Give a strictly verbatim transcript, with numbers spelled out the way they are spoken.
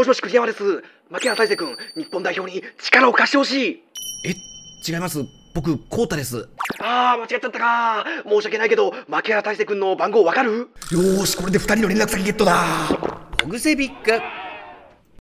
もしもし、栗山です。牧原大成君、日本代表に力を貸してほしい。え、違います。僕、コータです。ああ、間違っちゃったか。申し訳ないけど、牧原大成君の番号わかる？よーし、これで二人の連絡先ゲットだ。ポグセビック。